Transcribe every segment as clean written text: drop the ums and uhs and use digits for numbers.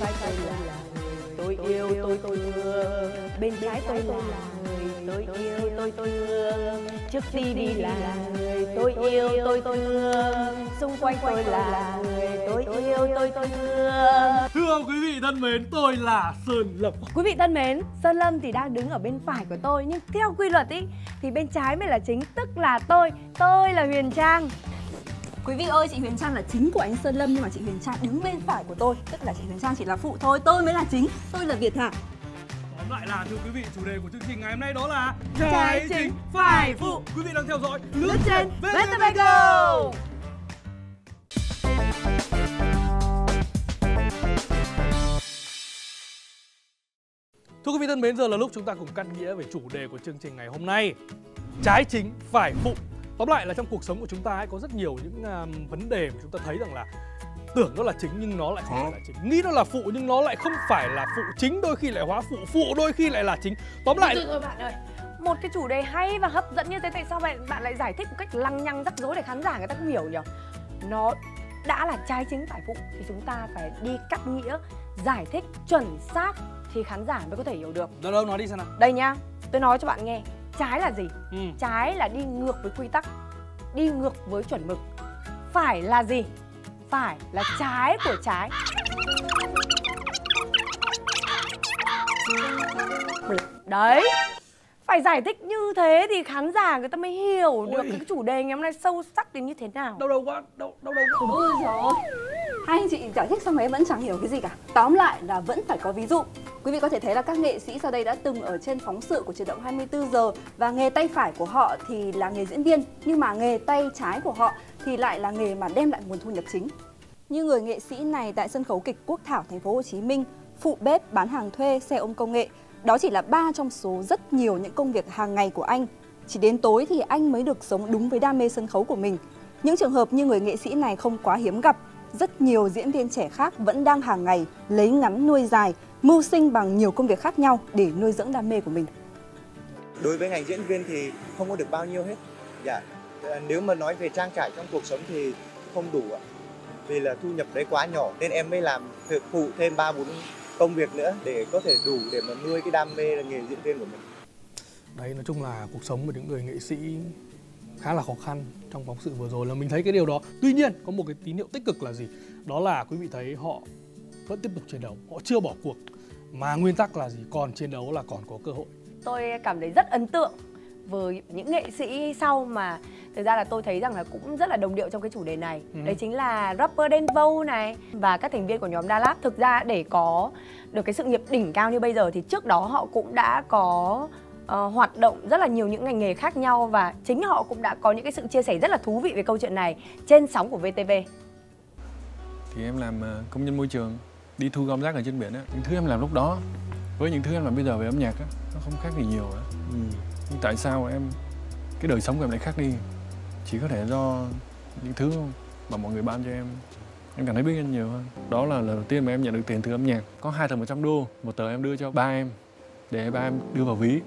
phải tôi là người tôi yêu tôi thương, bên trái tôi là người tôi yêu tôi thương, trước khi đi là người tôi yêu tôi thương, xung quanh tôi là người tôi yêu tôi thương. Thưa quý vị thân mến, tôi là Sơn Lâm. Quý vị thân mến, Sơn Lâm thì đang đứng ở bên phải của tôi, nhưng theo quy luật ý thì bên trái mới là chính, tức là tôi là Huyền Trang. Quý vị ơi, chị Huyền Trang là chính của anh Sơn Lâm, nhưng mà chị Huyền Trang đứng bên phải của tôi, tức là chị Huyền Trang chỉ là phụ thôi, tôi mới là chính, tôi là Việt Hạ. Tóm lại là thưa quý vị, chủ đề của chương trình ngày hôm nay đó là trái chính phải phụ. Quý vị đang theo dõi Lướt Trên VTVGo. Thưa quý vị thân mến, giờ là lúc chúng ta cùng cắt nghĩa về chủ đề của chương trình ngày hôm nay, trái chính phải phụ. Tóm lại là trong cuộc sống của chúng ta ấy, có rất nhiều những vấn đề mà chúng ta thấy rằng là tưởng nó là chính nhưng nó lại không phải là chính, nghĩ nó là phụ nhưng nó lại không phải là phụ chính, đôi khi lại hóa phụ, phụ đôi khi lại là chính. Tóm lại rồi bạn ơi, một cái chủ đề hay và hấp dẫn như thế tại sao bạn lại giải thích một cách lăng nhăng rắc rối để khán giả người ta không hiểu nhỉ? Nó đã là trái chính phải phụ thì chúng ta phải đi cắt nghĩa, giải thích chuẩn xác thì khán giả mới có thể hiểu được. Đâu đâu nói đi xem nào. Đây nhá, tôi nói cho bạn nghe. Trái là gì? Trái là đi ngược với quy tắc, đi ngược với chuẩn mực. Phải là gì? Phải là trái của trái. Đấy, phải giải thích như thế thì khán giả người ta mới hiểu được cái chủ đề ngày hôm nay sâu sắc đến như thế nào. Đâu đâu quá. Ôi giời ơi, hai anh chị giải thích xong ấy vẫn chẳng hiểu cái gì cả. Tóm lại là vẫn phải có ví dụ. Quý vị có thể thấy là các nghệ sĩ sau đây đã từng ở trên phóng sự của Chuyển động 24 giờ và nghề tay phải của họ thì là nghề diễn viên, nhưng mà nghề tay trái của họ thì lại là nghề mà đem lại nguồn thu nhập chính. Như người nghệ sĩ này tại sân khấu kịch Quốc Thảo thành phố Hồ Chí Minh, phụ bếp, bán hàng thuê, xe ôm công nghệ. Đó chỉ là 3 trong số rất nhiều những công việc hàng ngày của anh. Chỉ đến tối thì anh mới được sống đúng với đam mê sân khấu của mình. Những trường hợp như người nghệ sĩ này không quá hiếm gặp. Rất nhiều diễn viên trẻ khác vẫn đang hàng ngày lấy ngắn nuôi dài, mưu sinh bằng nhiều công việc khác nhau để nuôi dưỡng đam mê của mình. Đối với ngành diễn viên thì không có được bao nhiêu hết. Dạ, nếu mà nói về trang trải trong cuộc sống thì không đủ ạ. Vì là thu nhập đấy quá nhỏ nên em mới làm việc phụ thêm 3-4 công việc nữa để có thể đủ để mà nuôi cái đam mê là nghề diễn viên của mình. Đấy, nói chung là cuộc sống của những người nghệ sĩ khá là khó khăn. Trong phóng sự vừa rồi là mình thấy cái điều đó. Tuy nhiên có một cái tín hiệu tích cực là gì? Đó là quý vị thấy họ vẫn tiếp tục chiến đấu, họ chưa bỏ cuộc. Mà nguyên tắc là gì? Còn chiến đấu là còn có cơ hội. Tôi cảm thấy rất ấn tượng với những nghệ sĩ sau mà thực ra là tôi thấy rằng là cũng rất là đồng điệu trong cái chủ đề này. Đấy chính là rapper Đen Vâu này và các thành viên của nhóm Đa LAB. Thực ra để có được cái sự nghiệp đỉnh cao như bây giờ thì trước đó họ cũng đã có hoạt động rất là nhiều những ngành nghề khác nhau và chính họ cũng đã có những cái sự chia sẻ rất là thú vị về câu chuyện này trên sóng của VTV. Thì em làm công nhân môi trường, đi thu gom rác ở trên biển á, những thứ em làm lúc đó với những thứ em làm bây giờ về âm nhạc á, nó không khác gì nhiều á. Nhưng tại sao em cái đời sống của em lại khác đi? Chỉ có thể do những thứ mà mọi người ban cho em cảm thấy biết nhiều hơn. Đó là lần đầu tiên mà em nhận được tiền từ âm nhạc. Có 2 tờ $100, một tờ em đưa cho ba em để ba em đưa vào ví.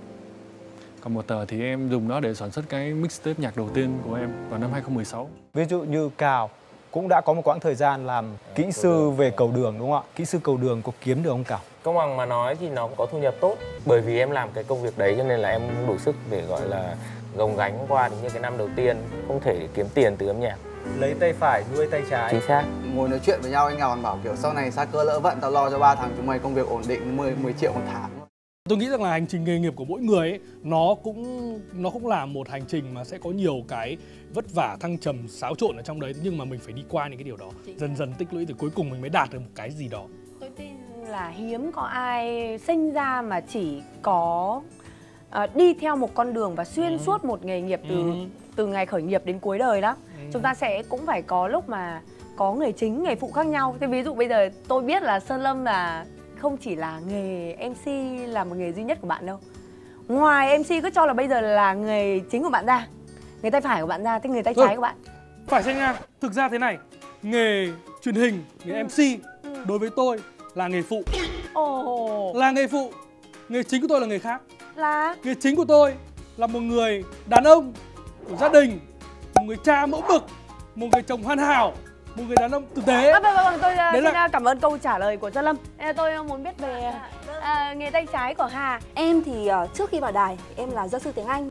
Còn một tờ thì em dùng nó để sản xuất cái mixtape nhạc đầu tiên của em vào năm 2016. Ví dụ như Cào cũng đã có một quãng thời gian làm kỹ sư về cầu đường, đúng không ạ? Kỹ sư cầu đường có kiếm được không Cào? Công bằng mà nói thì nó cũng có thu nhập tốt. Bởi vì em làm cái công việc đấy cho nên là em đủ sức để gọi là gồng gánh qua đến những cái năm đầu tiên. Không thể kiếm tiền từ âm nhạc. Lấy tay phải nuôi tay trái. Chính xác. Ngồi nói chuyện với nhau anh Ngào còn bảo kiểu sau này xa cơ lỡ vận tao lo cho ba thằng chúng mày công việc ổn định 10 triệu một tháng. Tôi nghĩ rằng là hành trình nghề nghiệp của mỗi người ấy, nó cũng là một hành trình mà sẽ có nhiều cái vất vả, thăng trầm, xáo trộn ở trong đấy, nhưng mà mình phải đi qua những cái điều đó, dần dần tích lũy thì cuối cùng mình mới đạt được một cái gì đó. Tôi tin là hiếm có ai sinh ra mà chỉ có đi theo một con đường và xuyên suốt một nghề nghiệp từ ngày khởi nghiệp đến cuối đời đó. Chúng ta sẽ cũng phải có lúc mà có nghề chính, nghề phụ khác nhau. Thế ví dụ bây giờ tôi biết là Sơn Lâm là không chỉ là nghề MC là một nghề duy nhất của bạn đâu. Ngoài MC cứ cho là bây giờ là nghề chính của bạn ra, nghề tay phải của bạn ra, thế nghề tay trái của bạn phải xem nha. Thực ra thế này, nghề truyền hình, nghề MC đối với tôi là nghề phụ. Là nghề phụ. Nghề chính của tôi là nghề khác. Là? Nghề chính của tôi là một người đàn ông của gia đình, một người cha mẫu mực, một người chồng hoàn hảo, một người đàn ông tử tế. Vâng, tôi xin cảm ơn câu trả lời của Sơn Lâm. Tôi muốn biết về nghề tay trái của Hà. Em thì trước khi vào đài em là giáo sư tiếng Anh.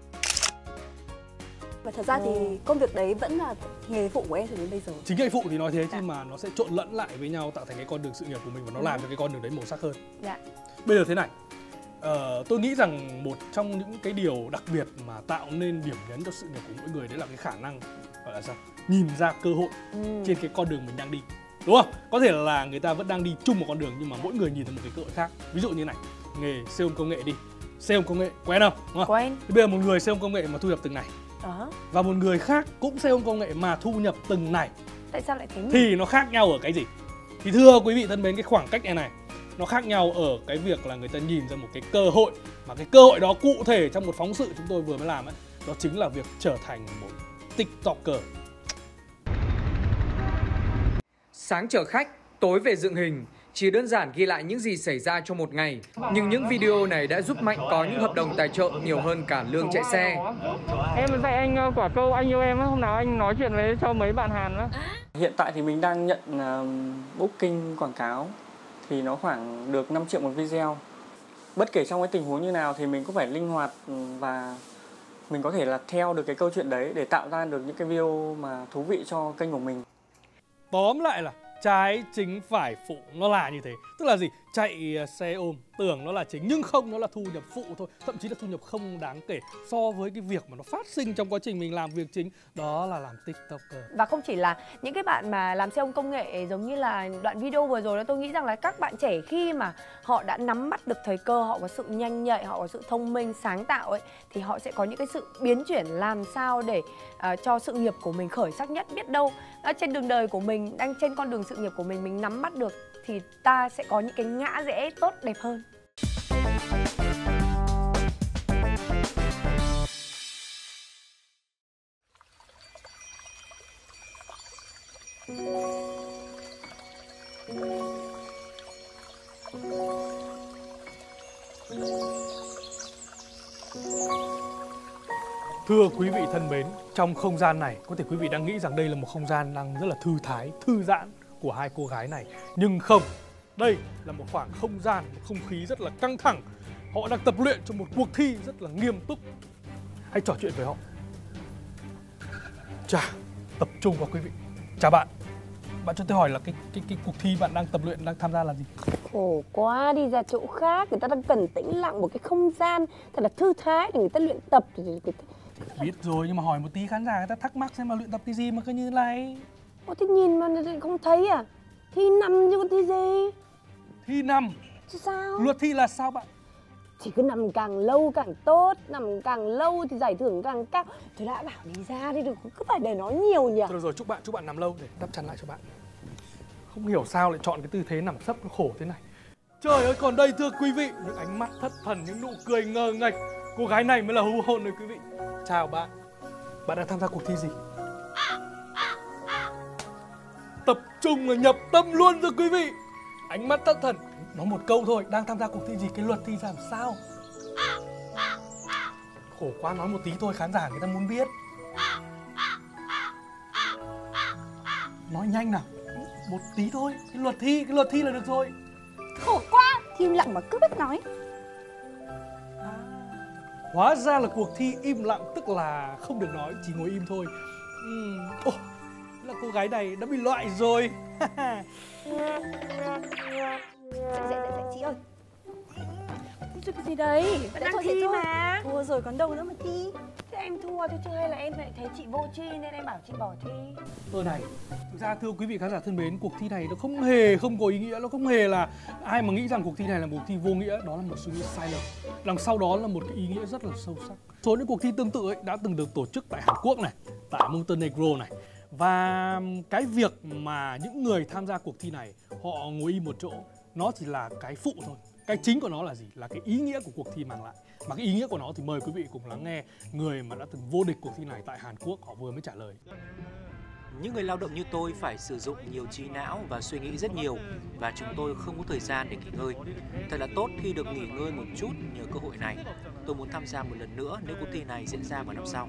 Và thật ra thì công việc đấy vẫn là nghề phụ của em cho đến bây giờ. Chính nghề phụ thì nói thế chứ mà nó sẽ trộn lẫn lại với nhau, tạo thành cái con đường sự nghiệp của mình. Và nó làm cho cái con đường đấy màu sắc hơn. Bây giờ thế này, tôi nghĩ rằng một trong những cái điều đặc biệt mà tạo nên điểm nhấn cho sự nghiệp của mỗi người đấy là cái khả năng gọi là sao, nhìn ra cơ hội trên cái con đường mình đang đi, đúng không? Có thể là người ta vẫn đang đi chung một con đường nhưng mà mỗi người nhìn thấy một cái cơ hội khác. Ví dụ như này, nghề sale công nghệ đi, sale công nghệ quen không? Đúng không? Quen. Thì bây giờ một người sale công nghệ mà thu nhập từng này và một người khác cũng sale công nghệ mà thu nhập từng này, tại sao lại thế thì nó khác nhau ở cái gì? Thì thưa quý vị thân mến, cái khoảng cách này nó khác nhau ở cái việc là người ta nhìn ra một cái cơ hội, mà cái cơ hội đó cụ thể trong một phóng sự chúng tôi vừa mới làm ấy, đó chính là việc trở thành một TikToker. Sáng chở khách, tối về dựng hình, chỉ đơn giản ghi lại những gì xảy ra trong một ngày. Nhưng những video này đã giúp Mạnh có những hợp đồng tài trợ nhiều hơn cả lương chạy xe. Em dạy anh quả câu anh yêu em, hôm nào anh nói chuyện với cho mấy bạn Hàn đó. Hiện tại thì mình đang nhận booking quảng cáo thì nó khoảng được 5 triệu một video. Bất kể trong cái tình huống như nào thì mình cũng phải linh hoạt và mình có thể là theo được cái câu chuyện đấy để tạo ra được những cái video mà thú vị cho kênh của mình. Tóm lại là trái chính phải phụ nó là như thế. Tức là gì? Chạy xe ôm tưởng nó là chính nhưng không, nó là thu nhập phụ thôi. Thậm chí là thu nhập không đáng kể so với cái việc mà nó phát sinh trong quá trình mình làm việc chính, đó là làm TikToker. Và không chỉ là những cái bạn mà làm xe ôm công nghệ giống như là đoạn video vừa rồi đó, tôi nghĩ rằng là các bạn trẻ khi mà họ đã nắm bắt được thời cơ, họ có sự nhanh nhạy, họ có sự thông minh, sáng tạo ấy, thì họ sẽ có những cái sự biến chuyển làm sao để cho sự nghiệp của mình khởi sắc nhất. Biết đâu trên đường đời của mình, đang trên con đường sự nghiệp của mình nắm bắt được thì ta sẽ có những cái ngã rẽ tốt đẹp hơn. Thưa quý vị thân mến, trong không gian này có thể quý vị đang nghĩ rằng đây là một không gian đang rất là thư thái, thư giãn của hai cô gái này, nhưng không. Đây là một khoảng không gian, một không khí rất là căng thẳng. Họ đang tập luyện cho một cuộc thi rất là nghiêm túc. Hãy trò chuyện với họ. Chà, tập trung vào quý vị. Chào bạn. Bạn cho tôi hỏi là cái cuộc thi bạn đang tập luyện, đang tham gia là gì? Khổ quá, đi ra chỗ khác, người ta đang cần tĩnh lặng, một cái không gian thật là thư thái để người ta luyện tập. Biết rồi, nhưng mà hỏi một tí khán giả người ta thắc mắc xem mà luyện tập cái gì mà cứ như này. Ủa thế nhìn mà không thấy à? Thi năm chứ còn thi gì? Thi năm? Chứ sao? Luật thi là sao bạn? Chỉ cứ nằm càng lâu càng tốt, nằm càng lâu thì giải thưởng càng cao. Tôi đã bảo đi ra đi, đừng cứ phải để nói nhiều nhỉ. Rồi rồi, chúc bạn nằm lâu để đắp chắn lại cho bạn. Không hiểu sao lại chọn cái tư thế nằm sấp nó khổ thế này. Trời ơi, còn đây thưa quý vị, những ánh mắt thất thần, những nụ cười ngơ ngạch. Cô gái này mới là hú hồn đấy quý vị. Chào bạn. Bạn đang tham gia cuộc thi gì? Tập trung là nhập tâm luôn rồi quý vị. Ánh mắt thất thần. Nó một câu thôi, đang tham gia cuộc thi gì, cái luật thi làm sao? Khổ quá, nói một tí thôi, khán giả người ta muốn biết. Nói nhanh nào, một tí thôi, cái luật thi là được rồi. Khổ quá, im lặng mà cứ biết nói. Hóa ra là cuộc thi im lặng, tức là không được nói, chỉ ngồi im thôi. Là cô gái này đã bị loại rồi. Dạy chị ơi. Ôi, cái gì đấy? Vẫn đang thi mà. Thua rồi còn đâu nữa mà thi. Thế em thua thế chứ hay là em lại thấy chị vô tri nên em bảo chị bỏ thi? Này, thực ra thưa quý vị khán giả thân mến, cuộc thi này nó không hề không có ý nghĩa. Nó không hề là ai mà nghĩ rằng cuộc thi này là một cuộc thi vô nghĩa, đó là một suy nghĩ sai lầm. Đằng sau đó là một cái ý nghĩa rất là sâu sắc. Số những cuộc thi tương tự ấy đã từng được tổ chức tại Hàn Quốc này, tại Montenegro này. Và cái việc mà những người tham gia cuộc thi này họ ngồi im một chỗ, nó chỉ là cái phụ thôi. Cái chính của nó là gì? Là cái ý nghĩa của cuộc thi mang lại. Mà cái ý nghĩa của nó thì mời quý vị cùng lắng nghe người mà đã từng vô địch cuộc thi này tại Hàn Quốc, họ vừa mới trả lời. Những người lao động như tôi phải sử dụng nhiều trí não và suy nghĩ rất nhiều, và chúng tôi không có thời gian để nghỉ ngơi. Thật là tốt khi được nghỉ ngơi một chút nhờ cơ hội này. Tôi muốn tham gia một lần nữa nếu cuộc thi này diễn ra vào năm sau.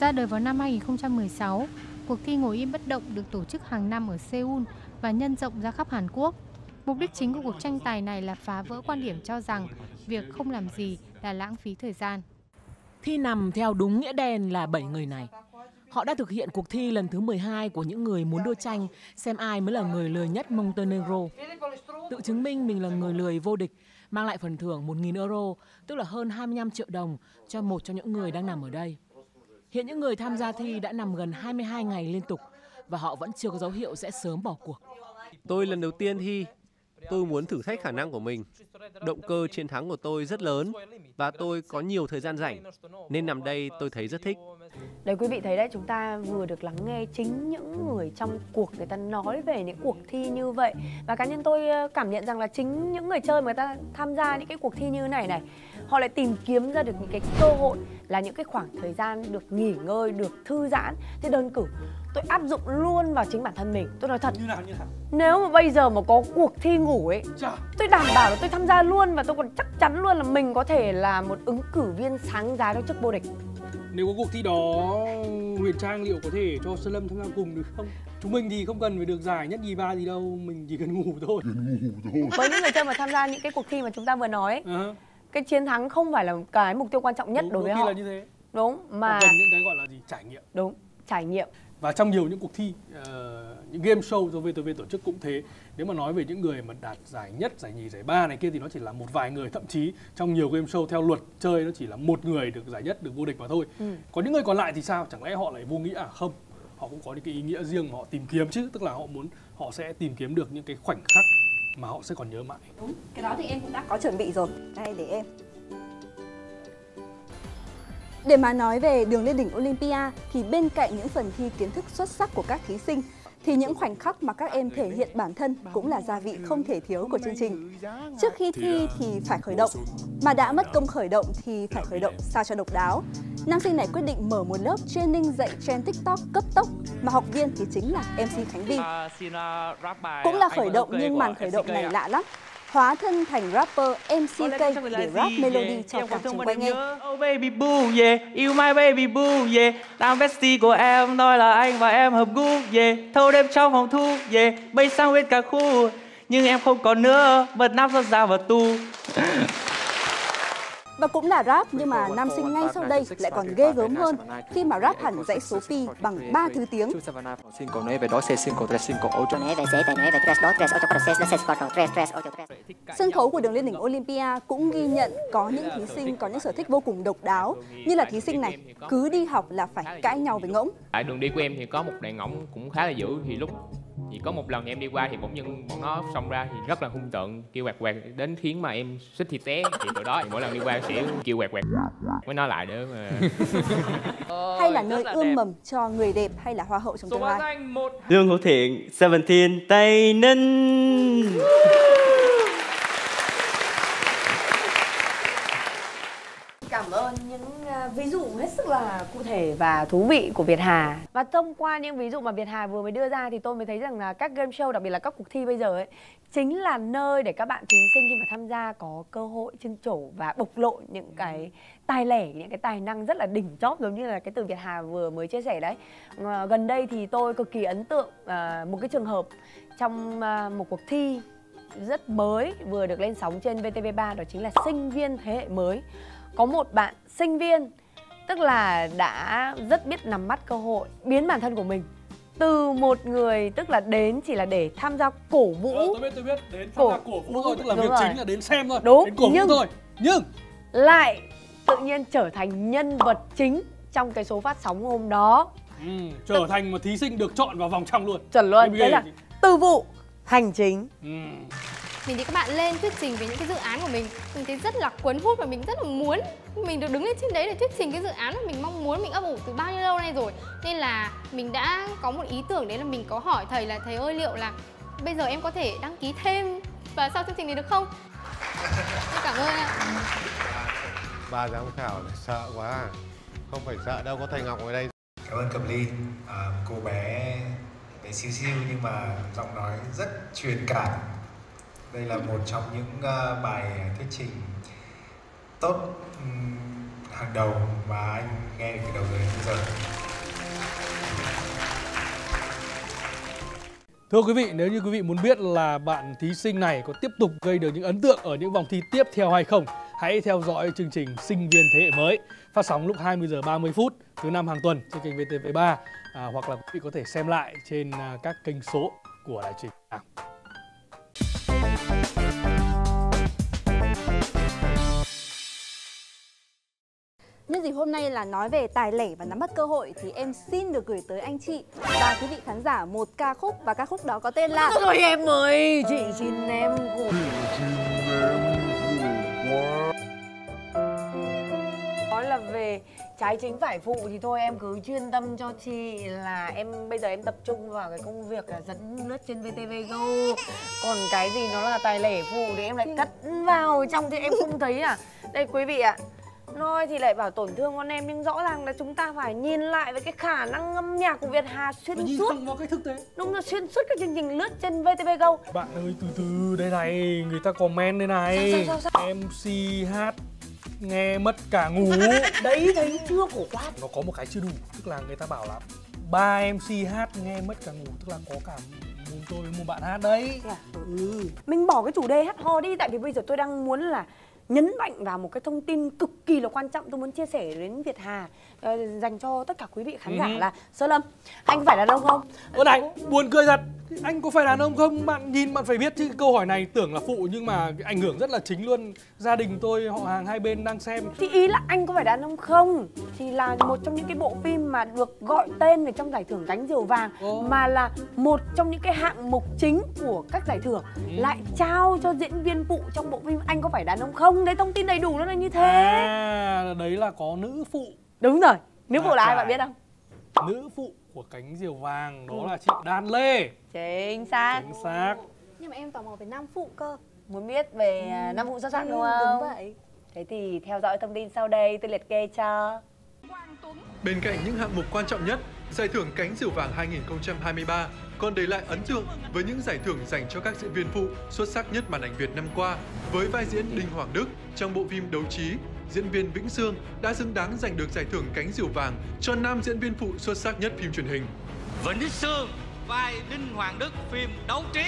Ra đời vào năm 2016, Cuộc thi ngồi im bất động được tổ chức hàng năm ở Seoul và nhân rộng ra khắp Hàn Quốc. Mục đích chính của cuộc tranh tài này là phá vỡ quan điểm cho rằng việc không làm gì là lãng phí thời gian. Thi nằm theo đúng nghĩa đen là 7 người này. Họ đã thực hiện cuộc thi lần thứ 12 của những người muốn đua tranh xem ai mới là người lười nhất Montenegro. Tự chứng minh mình là người lười vô địch, mang lại phần thưởng 1.000 euro, tức là hơn 25 triệu đồng cho một trong những người đang nằm ở đây. Hiện những người tham gia thi đã nằm gần 22 ngày liên tục và họ vẫn chưa có dấu hiệu sẽ sớm bỏ cuộc. Tôi lần đầu tiên thi, tôi muốn thử thách khả năng của mình. Động cơ chiến thắng của tôi rất lớn và tôi có nhiều thời gian rảnh, nên nằm đây tôi thấy rất thích. Đấy, quý vị thấy đấy, chúng ta vừa được lắng nghe chính những người trong cuộc người ta nói về những cuộc thi như vậy. Và cá nhân tôi cảm nhận rằng là chính những người chơi mà người ta tham gia những cái cuộc thi như này, họ lại tìm kiếm ra được những cái cơ hội là những cái khoảng thời gian được nghỉ ngơi, được thư giãn. Thế đơn cử, tôi áp dụng luôn vào chính bản thân mình. Tôi nói thật, nếu mà bây giờ mà có cuộc thi ngủ ấy, tôi đảm bảo là tôi tham gia luôn, và tôi còn chắc chắn luôn là mình có thể là một ứng cử viên sáng giá cho chức vô địch. Nếu có cuộc thi đó, Huyền Trang liệu có thể cho Sơn Lâm tham gia cùng được không? Chúng mình thì không cần phải được giải nhất nhì ba gì đâu, mình chỉ cần ngủ thôi. Với những người chơi mà tham gia những cái cuộc thi mà chúng ta vừa nói, cái chiến thắng không phải là cái mục tiêu quan trọng nhất đối với họ. Là như thế. Đúng, mà cần những cái gọi là gì? Trải nghiệm. Đúng, trải nghiệm. Và trong nhiều những cuộc thi, những game show do VTV tổ chức cũng thế. Nếu mà nói về những người mà đạt giải nhất, giải nhì, giải ba này kia thì nó chỉ là một vài người. Thậm chí trong nhiều game show theo luật chơi nó chỉ là một người được giải nhất, được vô địch mà thôi. Có những người còn lại thì sao? Chẳng lẽ họ lại vô nghĩa à? Không, họ cũng có những cái ý nghĩa riêng mà họ tìm kiếm chứ. Tức là họ sẽ tìm kiếm được những cái khoảnh khắc mà họ sẽ còn nhớ mãi. Đúng, cái đó thì em cũng đã có chuẩn bị rồi. Đây, để em. Để mà nói về đường lên đỉnh Olympia thì bên cạnh những phần thi kiến thức xuất sắc của các thí sinh thì những khoảnh khắc mà các em thể hiện bản thân cũng là gia vị không thể thiếu của chương trình. Trước khi thi thì phải khởi động, mà đã mất công khởi động thì phải khởi động sao cho độc đáo. Nam sinh này quyết định mở một lớp training dạy trend TikTok cấp tốc mà học viên thì chính là MC Khánh Vy. Cũng là khởi động nhưng màn khởi động này lạ lắm. Hóa thân thành rapper MCK để rap melody cho cả chúng quay nghe. Oh baby boo, yeah, you my baby boo, yeah. Đang bestie của em, nói là anh và em hợp gu, yeah. Thâu đêm trong phòng thu, yeah. Bay sang bên cả khu, nhưng em không còn nữa, bật nắp ra ra và tu. Và cũng là rap nhưng mà nam sinh ngay sau đây lại còn ghê gớm hơn khi mà rap hẳn dãy số pi bằng 3 thứ tiếng. Sân khấu của đường lên đỉnh Olympia cũng ghi nhận có những thí sinh có những sở thích vô cùng độc đáo, như là thí sinh này cứ đi học là phải cãi nhau với ngỗng. Tại đường đi của em thì có một đoạn ngỗng cũng khá là dữ, thì lúc thì có một lần em đi qua thì bỗng nhiên bọn nó xông ra thì rất là hung tợn, kêu quạt quạt đến khiến mà em suýt thì té. Thì từ đó thì mỗi lần đi qua sẽ kêu quạt quạt mới nói lại nữa mà. Hay là nơi ươm mầm cho người đẹp hay là hoa hậu trong tương lai. Dương Hữu Thiện, 17 Tây Ninh. Cảm ơn những ví dụ hết sức là cụ thể và thú vị của Việt Hà. Và thông qua những ví dụ mà Việt Hà vừa mới đưa ra thì tôi mới thấy rằng là các game show, đặc biệt là các cuộc thi bây giờ ấy, chính là nơi để các bạn thí sinh khi mà tham gia có cơ hội trưng trổ và bộc lộ những cái tài lẻ, những cái tài năng rất là đỉnh chóp, giống như là cái từ Việt Hà vừa mới chia sẻ đấy. Gần đây thì tôi cực kỳ ấn tượng một cái trường hợp trong một cuộc thi rất mới vừa được lên sóng trên VTV3, đó chính là sinh viên thế hệ mới. Có một bạn sinh viên, tức là đã rất biết nắm bắt cơ hội, biến bản thân của mình từ một người, tức là đến chỉ là để tham gia cổ vũ. Tôi biết, đến tham gia cổ vũ thôi, tức là việc chính là đến xem thôi, đúng, đến cổ vũ thôi. Nhưng lại tự nhiên trở thành nhân vật chính trong cái số phát sóng hôm đó. Trở thành một thí sinh được chọn vào vòng trong luôn. Chuẩn luôn, thế là từ vụ hành chính. Mình thấy các bạn lên thuyết trình về những cái dự án của mình thấy rất là cuốn hút và mình rất là muốn mình được đứng lên trên đấy để thuyết trình cái dự án mà mình mong muốn, mình ấp ủ từ bao nhiêu lâu nay rồi. Nên là mình đã có một ý tưởng, đấy là mình có hỏi thầy là thầy ơi, liệu là bây giờ em có thể đăng ký thêm và sau chương trình này được không? Em cảm ơn ạ. Bà giám khảo sợ quá à. Không phải sợ đâu, có thầy Ngọc ở đây. Cảm ơn Cẩm Ly, cô bé siêu siêu nhưng mà giọng nói rất truyền cảm. Đây là một trong những bài thuyết trình tốt hàng đầu mà anh nghe từ đầu đến giờ. Thưa quý vị, nếu như quý vị muốn biết là bạn thí sinh này có tiếp tục gây được những ấn tượng ở những vòng thi tiếp theo hay không, hãy theo dõi chương trình Sinh viên Thế hệ mới phát sóng lúc 20h30 thứ năm hàng tuần trên kênh VTV3, hoặc là quý vị có thể xem lại trên các kênh số của đài truyền hình. Nhân dịp hôm nay là nói về tài lẻ và nắm bắt cơ hội thì em xin được gửi tới anh chị và quý vị khán giả một ca khúc, và ca khúc đó có tên là Thôi em ơi, chị xin em gửi. Nói là về trái chính phải phụ thì thôi em cứ chuyên tâm cho chị, là em bây giờ em tập trung vào cái công việc là dẫn lướt trên VTVGo. Còn cái gì nó là tài lẻ phụ thì em lại cắt vào trong thì em không thấy à. Đây quý vị ạ. Nói thì lại bảo tổn thương con em, nhưng rõ ràng là chúng ta phải nhìn lại với cái khả năng âm nhạc của Việt Hà xuyên suốt. Không có cái thực tế. Đúng là xuyên suốt các chương trình lướt trên VTVGo. Bạn ơi từ từ đây này, người ta comment đây này. Sao? MC hát nghe mất cả ngủ. Đấy thấy chưa, khổ quá. Nó có một cái chưa đủ, tức là người ta bảo là ba MC hát nghe mất cả ngủ, tức là có cả muốn tôi với muốn bạn hát đấy. Mình bỏ cái chủ đề hát hò đi, tại vì bây giờ tôi đang muốn là nhấn mạnh vào một cái thông tin cực kỳ là quan trọng tôi muốn chia sẻ đến Việt Hà dành cho tất cả quý vị khán giả là Sơn Lâm. Anh có phải đàn ông không? Ơ này, buồn cười thật. Anh có phải đàn ông không? Bạn nhìn bạn phải biết chứ, câu hỏi này tưởng là phụ nhưng mà ảnh hưởng rất là chính luôn. Gia đình tôi, họ hàng hai bên đang xem. Thì ý là anh có phải đàn ông không? Thì là một trong những cái bộ phim mà được gọi tên về trong giải thưởng Cánh Diều Vàng, mà là một trong những cái hạng mục chính của các giải thưởng, lại trao cho diễn viên phụ trong bộ phim Anh Có Phải Đàn Ông Không. Đấy, thông tin đầy đủ nó là như thế. À, đấy là có nữ phụ. Đúng rồi, nữ phụ là ai bạn biết không? Nữ phụ của Cánh Diều Vàng đó là chị Đan Lê. Chính xác. Chính xác. Nhưng mà em tò mò về nam phụ cơ. Muốn biết về nam phụ xuất sắc đúng không? Đúng vậy. Thế thì theo dõi thông tin sau đây tôi liệt kê cho. Bên cạnh những hạng mục quan trọng nhất, giải thưởng Cánh Diều Vàng 2023 còn để lại ấn tượng với những giải thưởng dành cho các diễn viên phụ xuất sắc nhất màn ảnh Việt năm qua, với vai diễn Linh Hoàng Đức trong bộ phim Đấu Trí. Diễn viên Vĩnh Sương đã xứng đáng giành được giải thưởng Cánh Diều Vàng cho nam diễn viên phụ xuất sắc nhất phim truyền hình. Vĩnh Sương, vai Linh Hoàng Đức, phim Đấu Trí.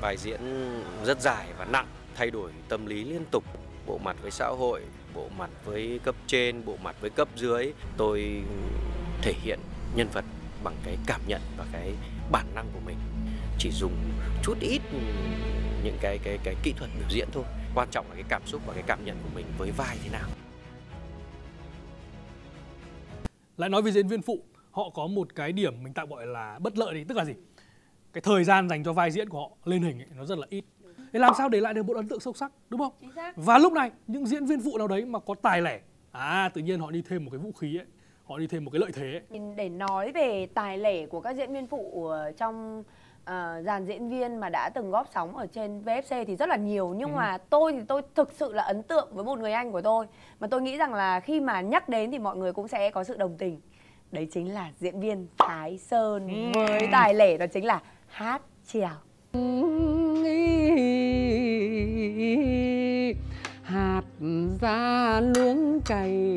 Vai diễn rất dài và nặng, thay đổi tâm lý liên tục, bộ mặt với xã hội, bộ mặt với cấp trên, bộ mặt với cấp dưới. Tôi thể hiện nhân vật bằng cái cảm nhận và cái bản năng của mình, chỉ dùng chút ít những cái kỹ thuật biểu diễn thôi. Quan trọng là cái cảm xúc và cái cảm nhận của mình với vai thế nào. Lại nói về diễn viên phụ, họ có một cái điểm mình tạm gọi là bất lợi thì tức là gì? Cái thời gian dành cho vai diễn của họ lên hình ấy, nó rất là ít. Để làm sao để lại được một ấn tượng sâu sắc, đúng không? Và lúc này những diễn viên phụ nào đấy mà có tài lẻ, tự nhiên họ đi thêm một cái vũ khí ấy, họ đi thêm một cái lợi thế ấy. Để nói về tài lẻ của các diễn viên phụ trong dàn diễn viên mà đã từng góp sóng ở trên VFC thì rất là nhiều, nhưng mà tôi thì tôi thực sự là ấn tượng với một người anh của tôi mà tôi nghĩ rằng là khi mà nhắc đến thì mọi người cũng sẽ có sự đồng tình. Đấy chính là diễn viên Thái Sơn với tài lẻ đó chính là hát chèo. Hạt ra luống cày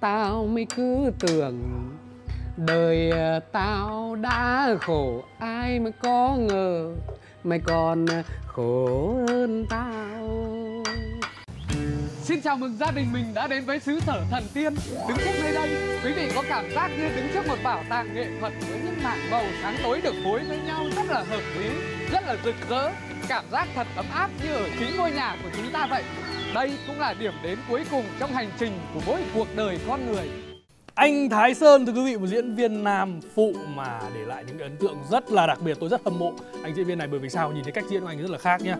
tao mới cứ tưởng đời tao đã khổ, ai mà có ngờ mày còn khổ hơn tao. Xin chào mừng gia đình mình đã đến với xứ sở thần tiên. Đứng trước nơi đây, quý vị có cảm giác như đứng trước một bảo tàng nghệ thuật với những mảng màu sáng tối được phối với nhau rất là hợp lý, rất là rực rỡ. Cảm giác thật ấm áp như ở chính ngôi nhà của chúng ta vậy. Đây cũng là điểm đến cuối cùng trong hành trình của mỗi cuộc đời con người. Anh Thái Sơn, thưa quý vị, một diễn viên nam phụ mà để lại những ấn tượng rất là đặc biệt. Tôi rất hâm mộ anh diễn viên này bởi vì sao? Nhìn thấy cách diễn của anh rất là khác nhá.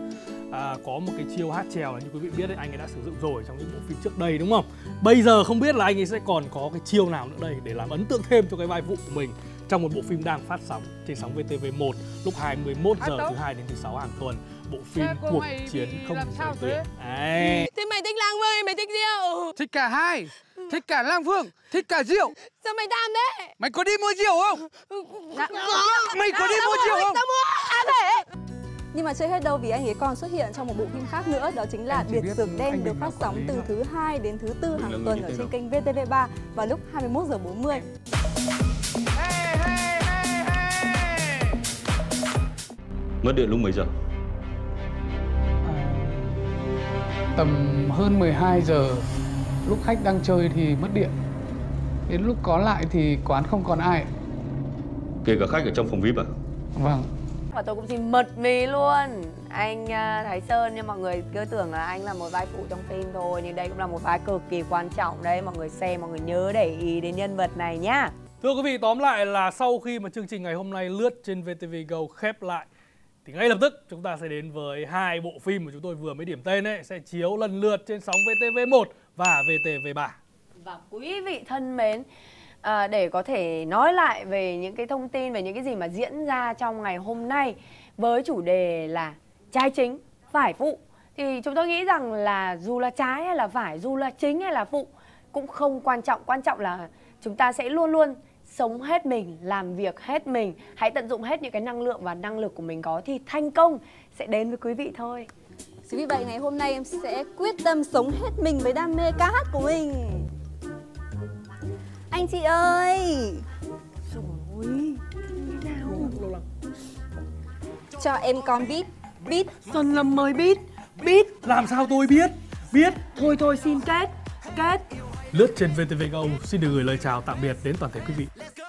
Có một cái chiêu hát chèo là như quý vị biết đấy, anh ấy đã sử dụng rồi trong những bộ phim trước đây đúng không? Bây giờ không biết là anh ấy sẽ còn có cái chiêu nào nữa đây để làm ấn tượng thêm cho cái vai phụ của mình trong một bộ phim đang phát sóng trên sóng VTV1 lúc 21h thứ 2 đến thứ 6 hàng tuần, bộ phim Cuộc Chiến Không Giới Tuyển. Thế mày thích lang vơi, mày thích rượu? Thích cả hai, thích cả lang vương, thích cả rượu. Sao mày tham đấy? Mày có đi mua rượu không? Mày có đi mua rượu không? Tao mua. Nhưng mà chưa hết đâu, vì anh ấy còn xuất hiện trong một bộ phim khác nữa, đó chính là Biệt Dường Đen, được phát sóng từ thứ Hai đến thứ Tư hàng tuần ở trên kênh VTV3 vào lúc 21h40. Mất điện lúc mấy giờ? Tầm hơn 12 giờ, lúc khách đang chơi thì mất điện. Đến lúc có lại thì quán không còn ai. Kể cả khách ở trong phòng VIP à? Vâng. Và tôi cũng chỉ mật mí luôn. Anh Thái Sơn, nhưng mọi người cứ tưởng là anh là một vai phụ trong phim thôi. Nhưng đây cũng là một vai cực kỳ quan trọng đấy. Mọi người xem, mọi người nhớ để ý đến nhân vật này nhá. Thưa quý vị, tóm lại là sau khi mà chương trình ngày hôm nay lướt trên VTVGo khép lại, thì ngay lập tức chúng ta sẽ đến với hai bộ phim mà chúng tôi vừa mới điểm tên ấy, sẽ chiếu lần lượt trên sóng VTV1 và VTV3. Và quý vị thân mến, để có thể nói lại về những cái thông tin, về những cái gì mà diễn ra trong ngày hôm nay với chủ đề là trái chính, phải phụ, thì chúng tôi nghĩ rằng là dù là trái hay là phải, dù là chính hay là phụ cũng không quan trọng. Quan trọng là chúng ta sẽ luôn luôn sống hết mình, làm việc hết mình. Hãy tận dụng hết những cái năng lượng và năng lực của mình có thì thành công sẽ đến với quý vị thôi. Chính vì vậy ngày hôm nay em sẽ quyết tâm sống hết mình với đam mê ca hát của mình. Anh chị ơi! Rồi, nào? Cho em con beat, beat. Xuân Lâm mới beat, beat. Làm sao tôi biết, biết. Thôi thôi xin kết, kết. Lướt trên VTVGo xin được gửi lời chào tạm biệt đến toàn thể quý vị.